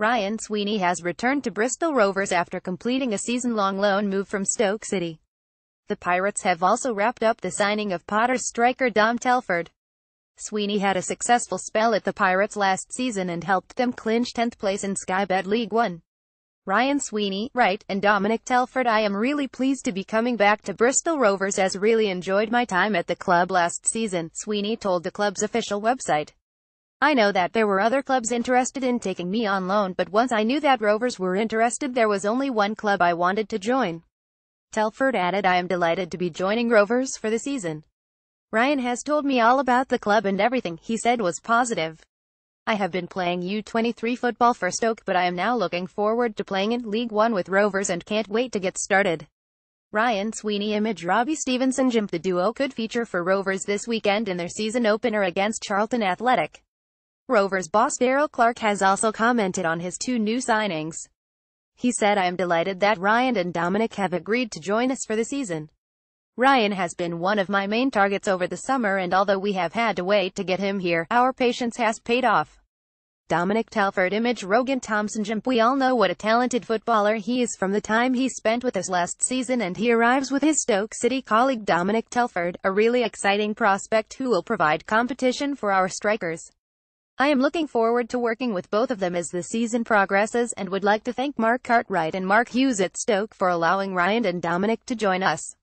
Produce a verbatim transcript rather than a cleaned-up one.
Ryan Sweeney has returned to Bristol Rovers after completing a season-long loan move from Stoke City. The Pirates have also wrapped up the signing of Potters striker Dom Telford. Sweeney had a successful spell at the Pirates last season and helped them clinch tenth place in Sky Bet League One. Ryan Sweeney, right, and Dominic Telford. I am really pleased to be coming back to Bristol Rovers as really enjoyed my time at the club last season, Sweeney told the club's official website. I know that there were other clubs interested in taking me on loan, but once I knew that Rovers were interested, there was only one club I wanted to join. Telford added, I am delighted to be joining Rovers for the season. Ryan has told me all about the club and everything he said was positive. I have been playing U twenty-three football for Stoke, but I am now looking forward to playing in League One with Rovers and can't wait to get started. Ryan Sweeney image Robbie Stevenson Jimp. The duo could feature for Rovers this weekend in their season opener against Charlton Athletic. Rovers boss Daryl Clark has also commented on his two new signings. He said, I am delighted that Ryan and Dominic have agreed to join us for the season. Ryan has been one of my main targets over the summer, and although we have had to wait to get him here, our patience has paid off. Dominic Telford image Rogan Thompson Jump. We all know what a talented footballer he is from the time he spent with us last season, and he arrives with his Stoke City colleague Dominic Telford, a really exciting prospect who will provide competition for our strikers. I am looking forward to working with both of them as the season progresses, and would like to thank Mark Cartwright and Mark Hughes at Stoke for allowing Ryan and Dominic to join us.